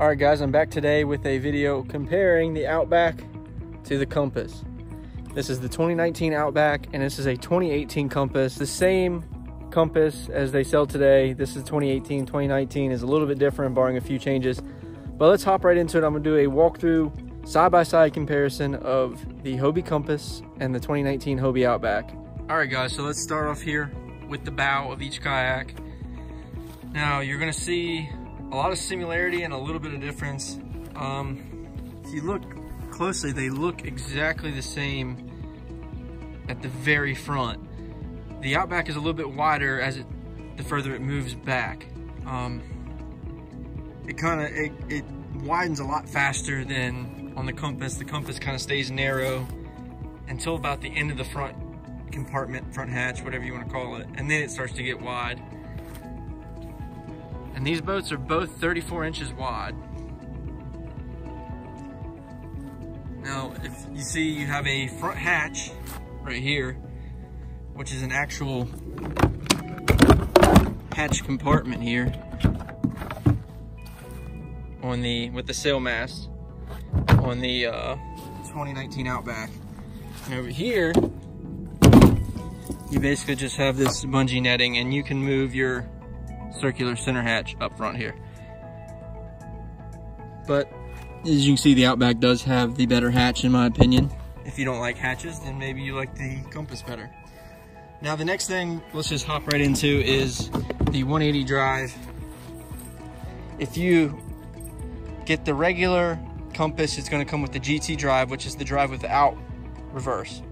All right guys, I'm back today with a video comparing the Outback to the Compass. This is the 2019 Outback and this is a 2018 Compass. The same Compass as they sell today. This is 2018, 2019 is a little bit different barring a few changes. But let's hop right into it. I'm gonna do a walkthrough side-by-side comparison of the Hobie Compass and the 2019 Hobie Outback. All right guys, so let's start off here with the bow of each kayak. Now you're gonna see a lot of similarity and a little bit of difference. If you look closely, they look exactly the same at the very front. The Outback is a little bit wider as the further it moves back. It widens a lot faster than on the Compass. The Compass kind of stays narrow until about the end of the front compartment, front hatch, whatever you want to call it, and then it starts to get wide. And these boats are both 34 inches wide. Now, if you see, you have a front hatch right here, which is an actual hatch compartment here on the, with the sail mast on the 2019 Outback. And over here, you basically just have this bungee netting and you can move your circular center hatch up front here. But as you can see, the Outback does have the better hatch in my opinion. If you don't like hatches, then maybe you like the Compass better. Now the next thing, let's just hop right into, is the 180 drive. If you get the regular Compass, it's going to come with the GT drive, which is the drive without reverse.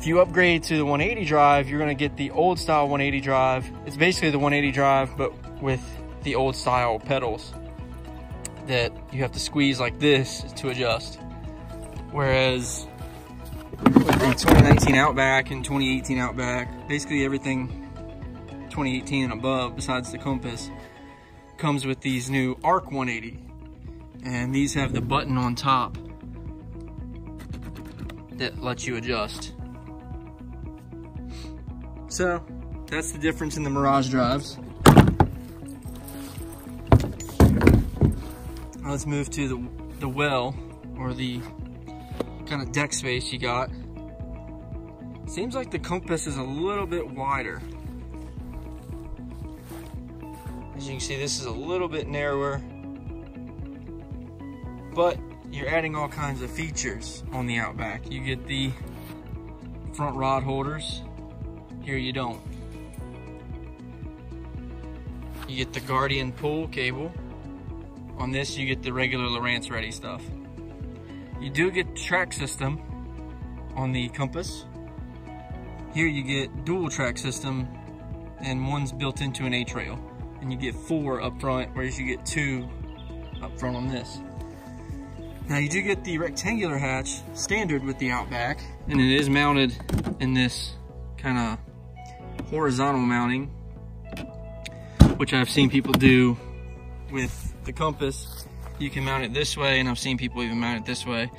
If you upgrade to the 180 drive, you're going to get the old style 180 drive. It's basically the 180 drive, but with the old style pedals that you have to squeeze like this to adjust. Whereas with the 2019 Outback and 2018 Outback, basically everything 2018 and above, besides the Compass, comes with these new Arc 180. And these have the button on top that lets you adjust. So that's the difference in the Mirage drives. Now let's move to the well, or the kind of deck space you got. Seems like the Compass is a little bit wider. As you can see, this is a little bit narrower, but you're adding all kinds of features on the Outback. You get the front rod holders. Here you don't. You get the Guardian pull cable. On this you get the regular Lowrance ready stuff. You do get the track system on the Compass. Here you get dual track system and one's built into an A-trail. And you get 4 up front, whereas you get 2 up front on this. Now you do get the rectangular hatch standard with the Outback, and it is mounted in this kind of horizontal mounting, which I've seen people do with the Compass. You can mount it this way, and I've seen people even mount it this way.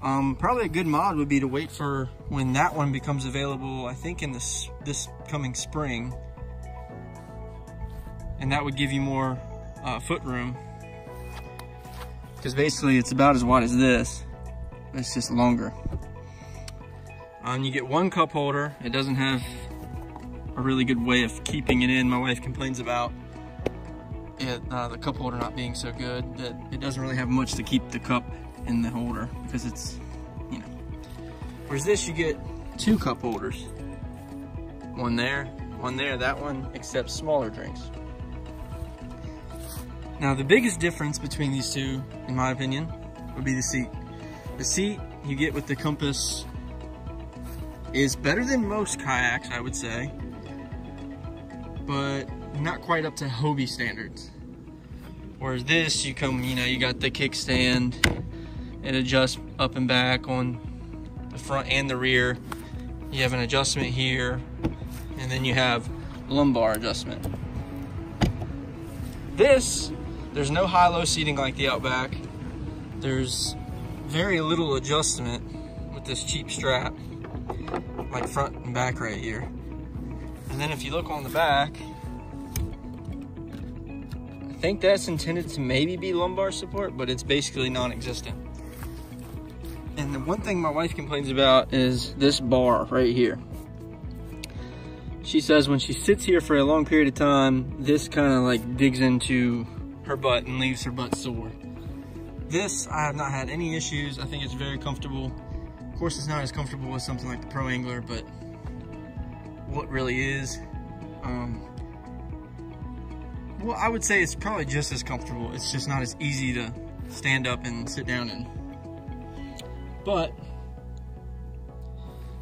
Probably a good mod would be to wait for when that one becomes available, I think in this coming spring, and that would give you more foot room, because basically it's about as wide as this, but it's just longer. You get one cup holder. It doesn't have a really good way of keeping it in. My wife complains about it, the cup holder not being so good, that it doesn't really have much to keep the cup in the holder, because it's, you know. Whereas this, you get 2 cup holders. One there, that one accepts smaller drinks. Now the biggest difference between these two, in my opinion, would be the seat. The seat you get with the Compass is better than most kayaks, I would say, but not quite up to Hobie standards. Whereas this, you come, you know, you got the kickstand, it adjusts up and back on the front and the rear. You have an adjustment here, and then you have lumbar adjustment. This, there's no high-low seating like the Outback. There's very little adjustment with this cheap strap, like front and back right here. And then if you look on the back, think that's intended to maybe be lumbar support, but it's basically non-existent. And the one thing my wife complains about is this bar right here. She says when she sits here for a long period of time, this kind of like digs into her butt and leaves her butt sore. This, I have not had any issues. I think it's very comfortable. Of course, it's not as comfortable as something like the Pro Angler, but what really is, well, I would say it's probably just as comfortable. It's just not as easy to stand up and sit down in. But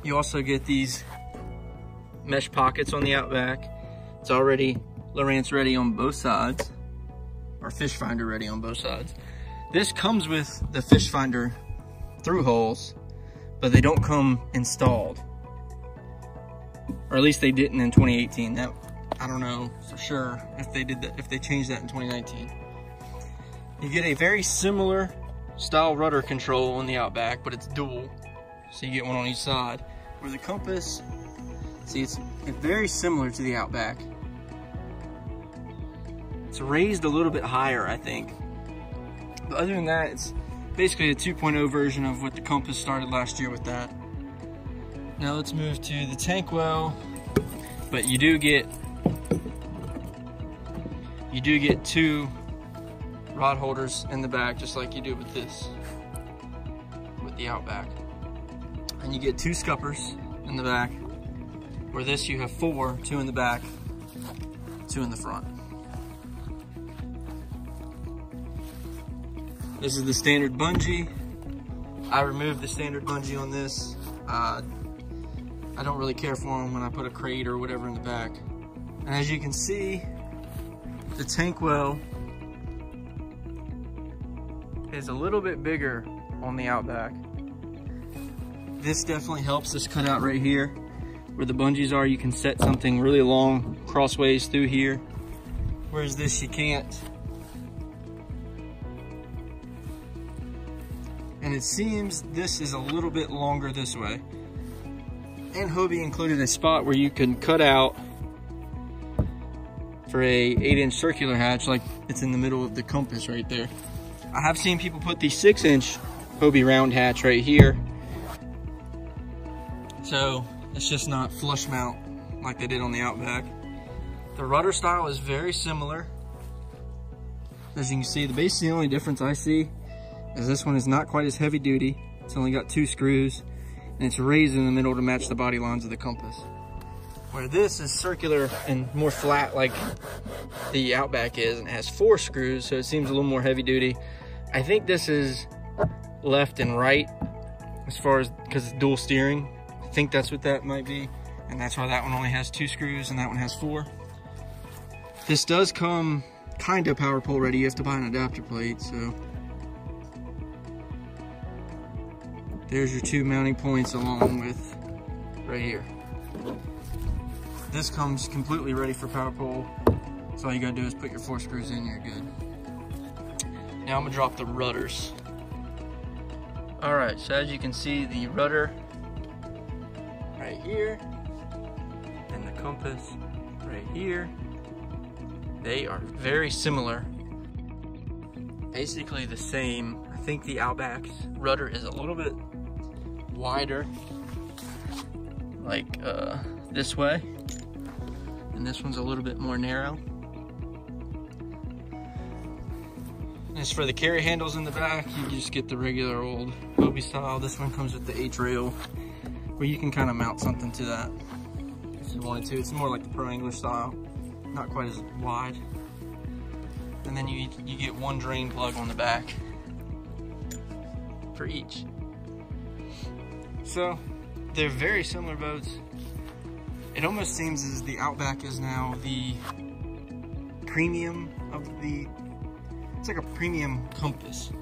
you also get these mesh pockets on the Outback. It's already Lowrance ready on both sides, or fish finder ready on both sides. This comes with the fish finder through holes, but they don't come installed. Or at least they didn't in 2018. That, I don't know for sure if they did that, if they changed that in 2019. You get a very similar style rudder control on the Outback, but it's dual, so you get one on each side. Where the Compass, see, it's very similar to the Outback. It's raised a little bit higher, I think. But other than that, it's basically a 2.0 version of what the Compass started last year with that. Now let's move to the tank well, but you do get two rod holders in the back, just like you do with this, with the Outback. And you get two scuppers in the back, where this you have four, two in the back, two in the front. This is the standard bungee. I removed the standard bungee on this. I don't really care for them when I put a crate or whatever in the back. And as you can see, the tank well is a little bit bigger on the Outback. This definitely helps, this cutout right here where the bungees are. You can set something really long crossways through here, whereas this you can't. And it seems this is a little bit longer this way. And Hobie included a spot where you can cut out for a 8-inch circular hatch, like it's in the middle of the Compass right there. I have seen people put the 6-inch Hobie round hatch right here. So it's just not flush mount like they did on the Outback. The rudder style is very similar. As you can see, basically the only difference I see is this one is not quite as heavy duty. It's only got two screws. And it's raised in the middle to match the body lines of the Compass. Where this is circular and more flat like the Outback is, and it has four screws, so it seems a little more heavy duty. I think this is left and right as far as, because it's dual steering. I think that's what that might be. And that's why that one only has two screws and that one has four. This does come kind of Power Pole ready. You have to buy an adapter plate, so. There's your two mounting points along with right here. This comes completely ready for Power Pole. So all you gotta do is put your four screws in, you're good. Now I'm gonna drop the rudders. All right, so as you can see, the rudder right here and the Compass right here, they are very similar. Basically the same. I think the Outback's rudder is a little bit wider, like this way, and this one's a little bit more narrow. And as for the carry handles in the back, you just get the regular old Hobie style. This one comes with the H-rail, where you can kind of mount something to that if you wanted to. It's more like the Pro Angler style, not quite as wide. And then you get one drain plug on the back for each. So they're very similar boats. It almost seems as the Outback is now the premium of the, it's like a premium Compass.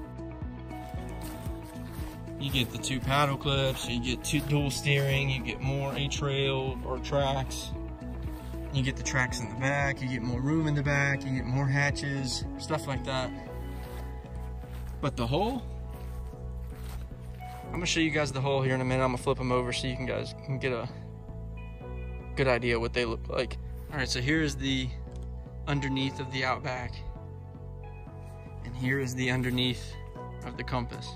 You get the two paddle clips, you get two dual steering, you get more H-rail or tracks. You get the tracks in the back, you get more room in the back, you get more hatches, stuff like that. But the hull, I'm gonna show you guys the hull here in a minute. I'm gonna flip them over so you guys can get a good idea what they look like. All right, so here's the underneath of the Outback. And here is the underneath of the Compass.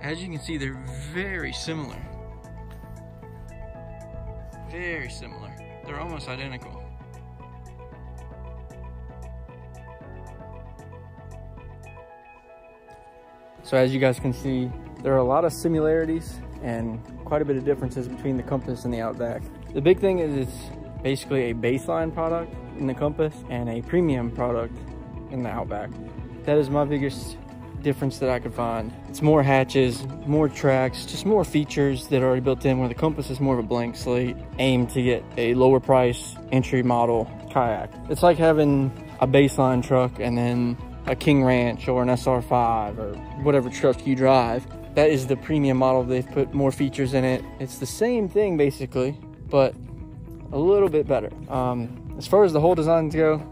As you can see, they're very similar. Very similar. They're almost identical. So as you guys can see, there are a lot of similarities and quite a bit of differences between the Compass and the Outback. The big thing is it's basically a baseline product in the Compass and a premium product in the Outback. That is my biggest difference that I could find. It's more hatches, more tracks, just more features that are already built in, where the Compass is more of a blank slate, aimed to get a lower price entry model kayak. It's like having a baseline truck and then a King Ranch or an SR5 or whatever truck you drive. That is the premium model. They've put more features in it. It's the same thing basically, but a little bit better. As far as the whole designs go,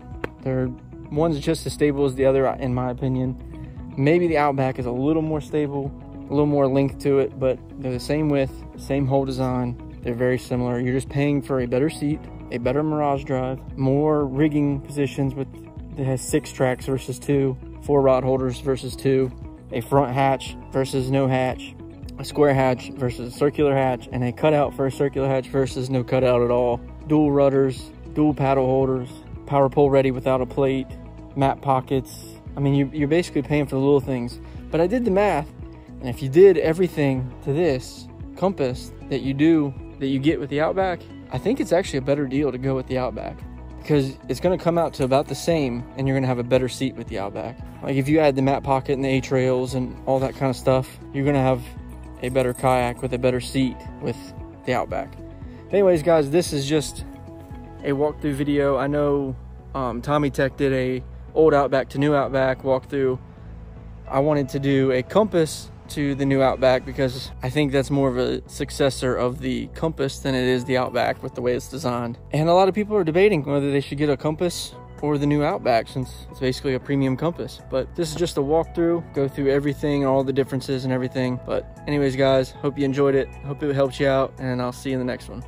one's just as stable as the other, in my opinion. Maybe the Outback is a little more stable, a little more linked to it, but they're the same width, same whole design. They're very similar. You're just paying for a better seat, a better Mirage drive, more rigging positions with that has 6 tracks versus 2, 4 rod holders versus 2, a front hatch versus no hatch, a square hatch versus a circular hatch, and a cutout for a circular hatch versus no cutout at all, dual rudders, dual paddle holders, power pole ready without a plate, map pockets. I mean, you're basically paying for the little things. But I did the math, and if you did everything to this Compass that you get with the Outback, I think it's actually a better deal to go with the Outback, because it's going to come out to about the same, and you're going to have a better seat with the Outback. Like, if you add the map pocket and the A-trails and all that kind of stuff, you're going to have a better kayak with a better seat with the Outback. But anyways, guys, this is just a walkthrough video. I know Tommy Tech did a old Outback to new Outback walkthrough. I wanted to do a Compass to the new Outback because I think that's more of a successor of the Compass than it is the Outback with the way it's designed. And a lot of people are debating whether they should get a Compass or the new Outback, since it's basically a premium Compass. But this is just a walkthrough, go through everything, all the differences and everything. But anyways, guys, hope you enjoyed it. Hope it helped you out, and I'll see you in the next one.